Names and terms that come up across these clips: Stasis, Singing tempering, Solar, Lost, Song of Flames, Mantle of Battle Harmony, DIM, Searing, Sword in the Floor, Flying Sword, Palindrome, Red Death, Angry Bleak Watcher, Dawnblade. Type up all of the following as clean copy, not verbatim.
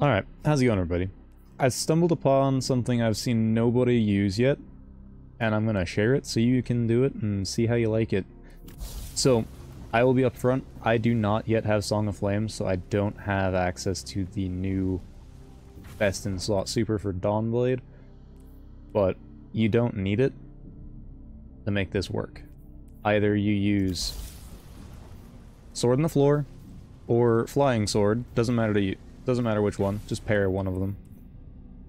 Alright, how's it going, everybody? I stumbled upon something I've seen nobody use yet, and I'm gonna share it so you can do it and see how you like it. So, I will be upfront, I do not yet have Song of Flames, so I don't have access to the new best-in-slot super for Dawnblade, but you don't need it to make this work. Either you use Sword in the Floor or Flying Sword, doesn't matter to you. Doesn't matter which one, just pair one of them.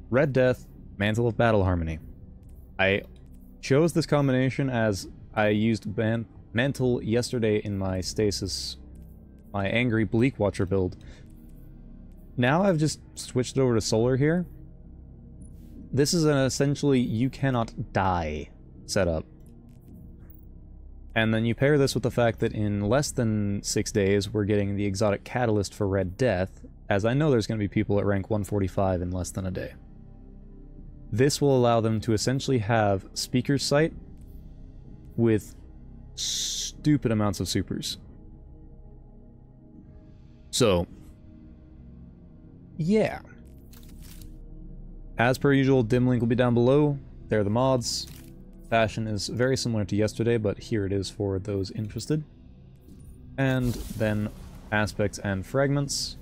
Red Death, Mantle of Battle Harmony. I chose this combination as I used Mantle yesterday in my Stasis, my Angry Bleak Watcher build. Now I've just switched it over to Solar here. This is an essentially you cannot die setup. And then you pair this with the fact that in less than 6 days we're getting the exotic catalyst for Red Death, as I know there's going to be people at rank 145 in less than a day. This will allow them to essentially have Speaker's Sight with stupid amounts of supers. So, yeah. As per usual, DIM link will be down below. There are the mods. Fashion is very similar to yesterday, but here it is for those interested. And then aspects and fragments.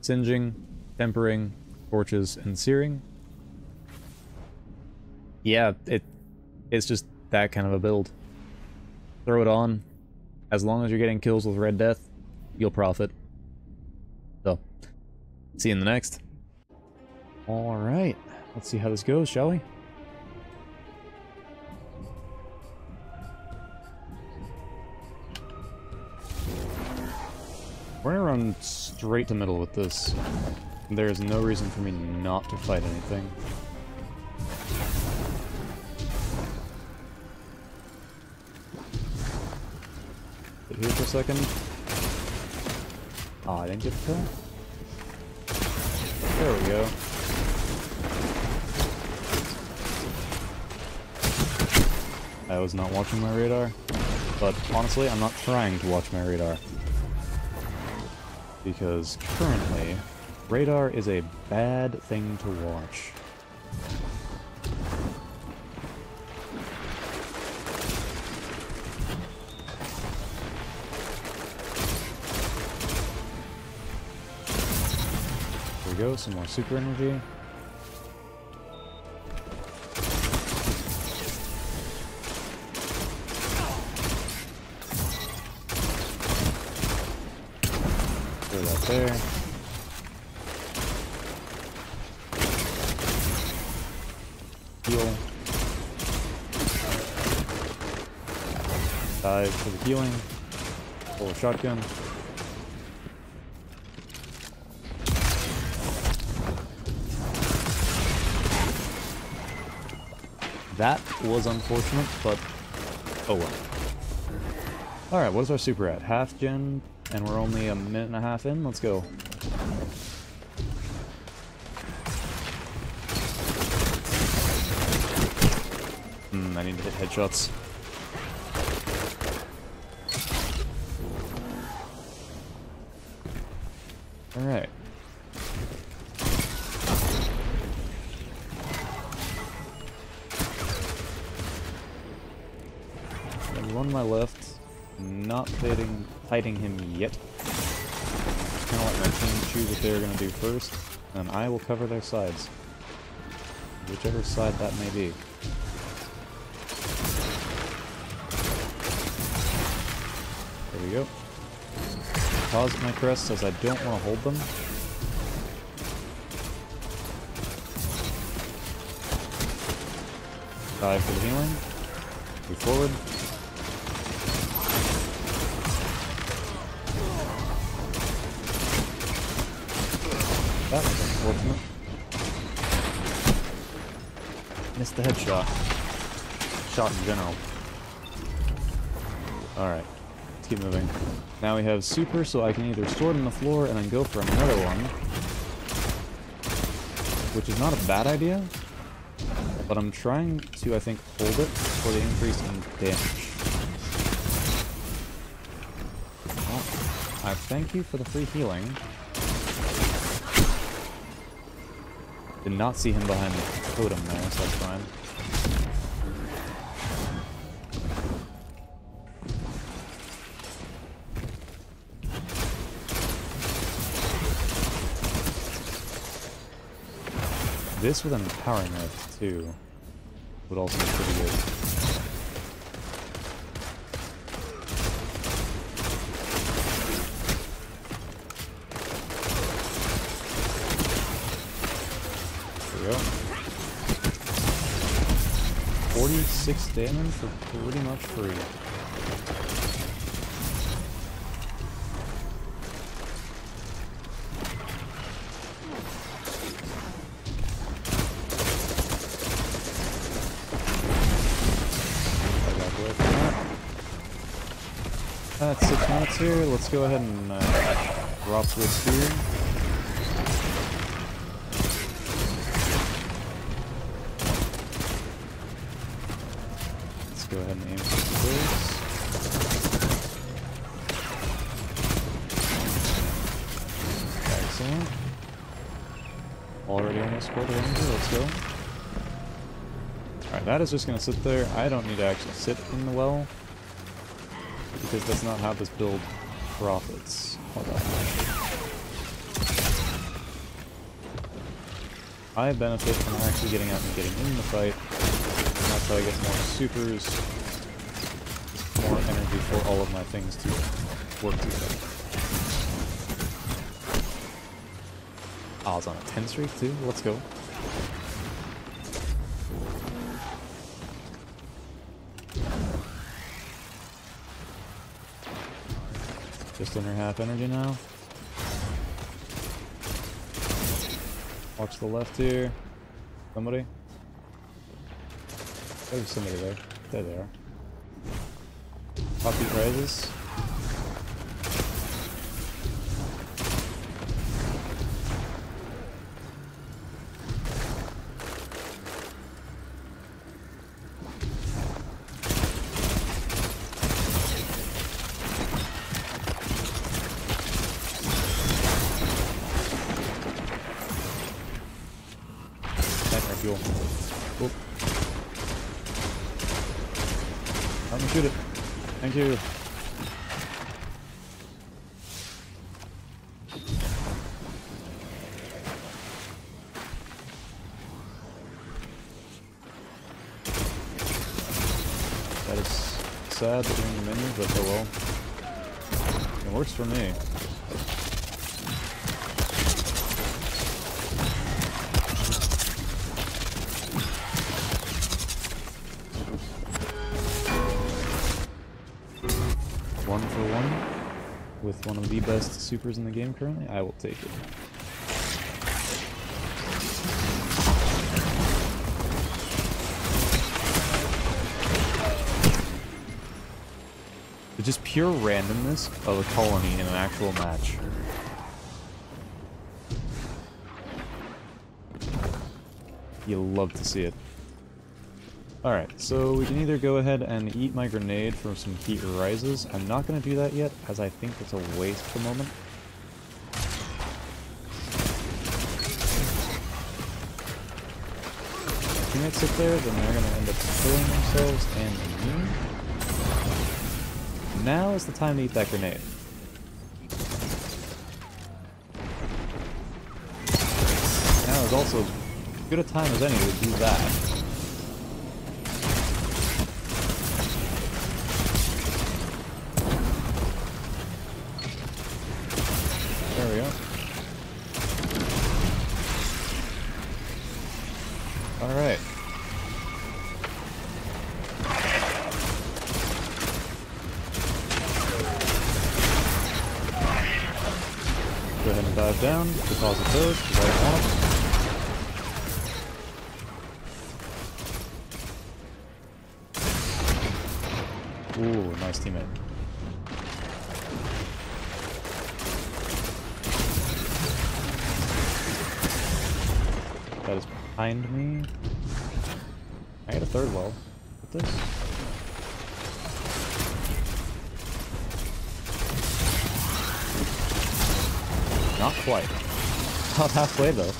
Singing, tempering, torches, and searing. Yeah, it's just that kind of a build. Throw it on. As long as you're getting kills with Red Death, you'll profit. So, see you in the next. Alright, let's see how this goes, shall we? We're gonna run straight to middle with this. There is no reason for me not to fight anything. Sit here for a second. Oh, I didn't get the kill. There we go. I was not watching my radar, but honestly, I'm not trying to watch my radar. Because currently, radar is a bad thing to watch. There we go, some more super energy. There. Heal. Dive for the healing. Pull a shotgun. That was unfortunate, but oh well. Alright, what is our super at? Half gen? And we're only a minute and a half in. Let's go. I need to hit headshots. All right. There's one on my left. Not fighting him yet. I'm gonna let my team choose what they're gonna do first, and I will cover their sides, whichever side that may be. There we go. Pause my crests as I don't want to hold them. Dive for the healing. Move forward. That was unfortunate. Missed the headshot. Shot in general. Alright, let's keep moving. Now we have super, so I can either sword in the floor and then go for another one. Which is not a bad idea. But I'm trying to, I think, hold it for the increase in damage. Well, I thank you for the free healing. Did not see him behind the totem though, so that's fine. This with an empowering earth too would also be pretty good. Six damage for pretty much free. That's 6 minutes here. Let's go ahead and drop this here. Go ahead and aim for this. Excellent. Already almost quarter energy, let's go. Alright, that is just gonna sit there. I don't need to actually sit in the well, because that's not how this build profits. Hold on. I benefit from actually getting out and getting in the fight. So I get more supers, more energy for all of my things to work together. Oh, I was on a 10 streak too, let's go. Just under half energy now. Watch the left here. Somebody? There's somebody there. There they are. Poppy rises. Thank you. That is sad that we're in the menu, but oh well. It works for me. With one of the best supers in the game currently, I will take it. It's just pure randomness of a colony in an actual match. You love to see it. Alright, so we can either go ahead and eat my grenade for some heat rises. I'm not going to do that yet, as I think it's a waste at the moment. If teammates sit there, then they're going to end up killing themselves and me. Now is the time to eat that grenade. Now is also as good a time as any to do that. Down, deposit those, because I don't want them. Ooh, nice teammate. That is behind me. I got a third well. With this. Not quite. Not halfway though.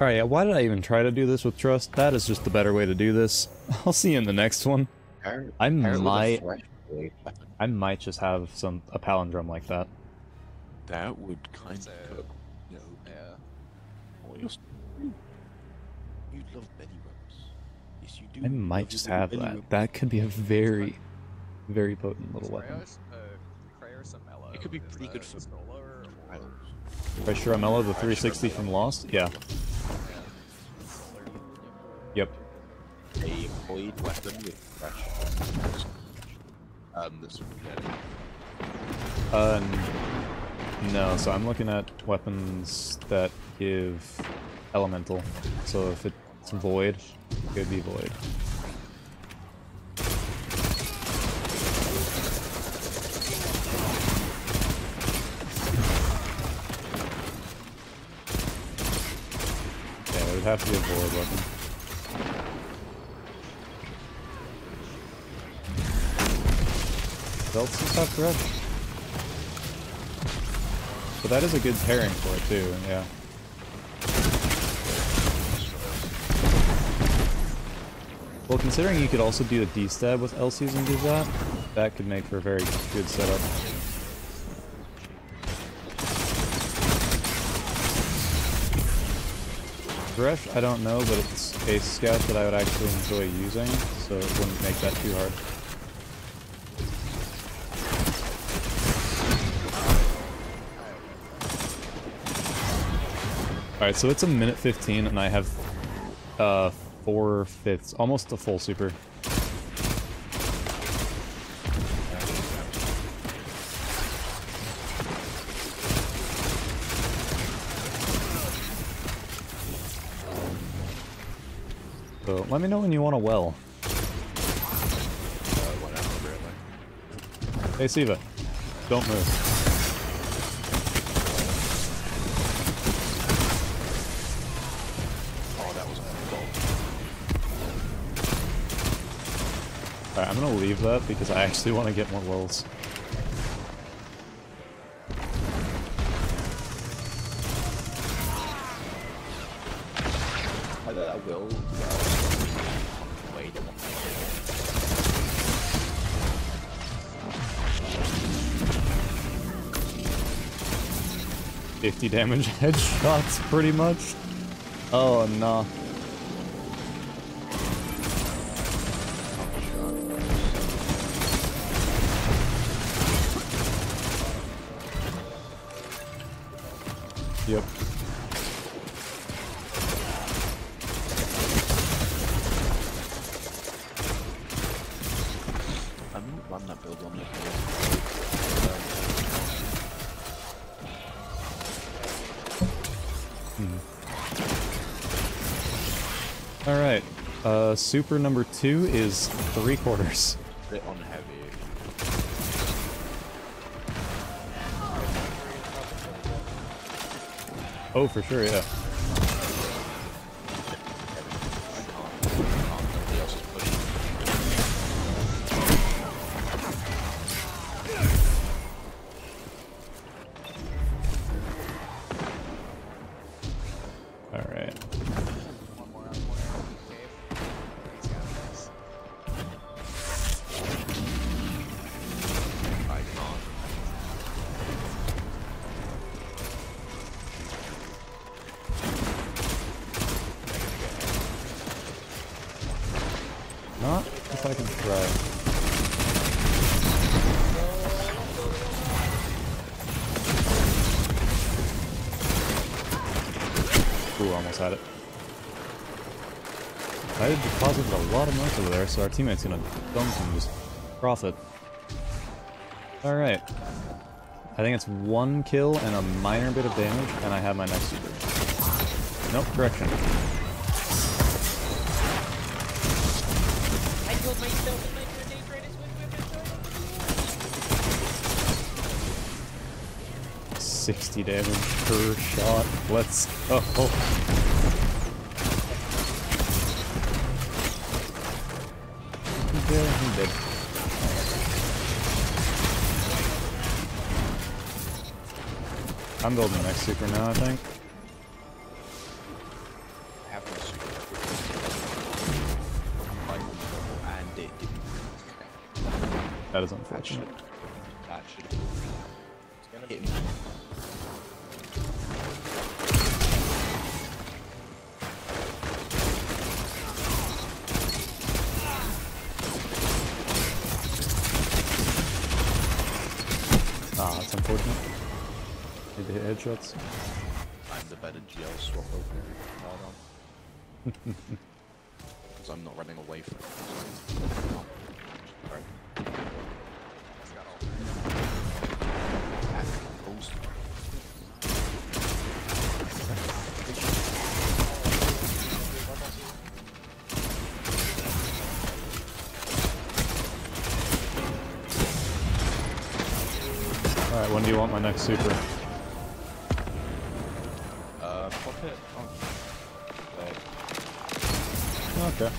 Alright, yeah, why did I even try to do this with Trust? That is just the better way to do this. I'll see you in the next one. I might just have a palindrome like that. That would kind of cook. No. Yeah. You love many weapons. Yes, you do. I might just have that. Weapons. That could be a very, very potent little weapon. It could be pretty good for Solar. If I Shuramello the 360 from Lost? Yeah. Yep. A void weapon with crush. This would be better. No, so I'm looking at weapons that give elemental. So if it's void, it could be void. Yeah, it would have to be a void weapon. But that is a good pairing for it too, yeah. Well, considering you could also do a D-stab with LCs and do that, that could make for a very good setup. Thresh, I don't know, but it's a scout that I would actually enjoy using, so it wouldn't make that too hard. Alright, so it's a minute 15 and I have 4/5, almost a full super. So let me know when you want a well. Hey Siva, don't move. Alright, I'm gonna leave that because I actually want to get more lulls. Either that will. Wait. Oh. 50 damage headshots, pretty much. Oh, nah. Yep. I wouldn't run that build on me. Alright. Super number 2 is 3/4. Bit on heavy. Oh, for sure, yeah. Alright. Not if I can try. Ooh, almost had it. I deposited a lot of mercs over there, so our teammate's gonna dump and just profit. Alright. I think it's one kill and a minor bit of damage, and I have my next super. Nope, correction. Damage per shot. Let's go. Yeah, I'm dead. I'm building the next super now, I think. That is unfortunate. Gotcha. Ah, that's unfortunate. Need to hit headshots. I'm the better GL swap opener. Hold on. Because I'm not running away from it. Alright. That's got all Alright, when do you want my next super? Pop it on. Okay.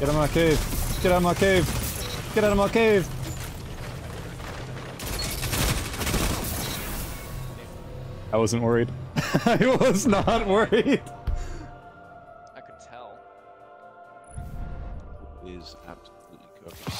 Get out of my cave! Get out of my cave! Get out of my cave! I wasn't worried. I was not worried. I could tell. It is absolutely cooked.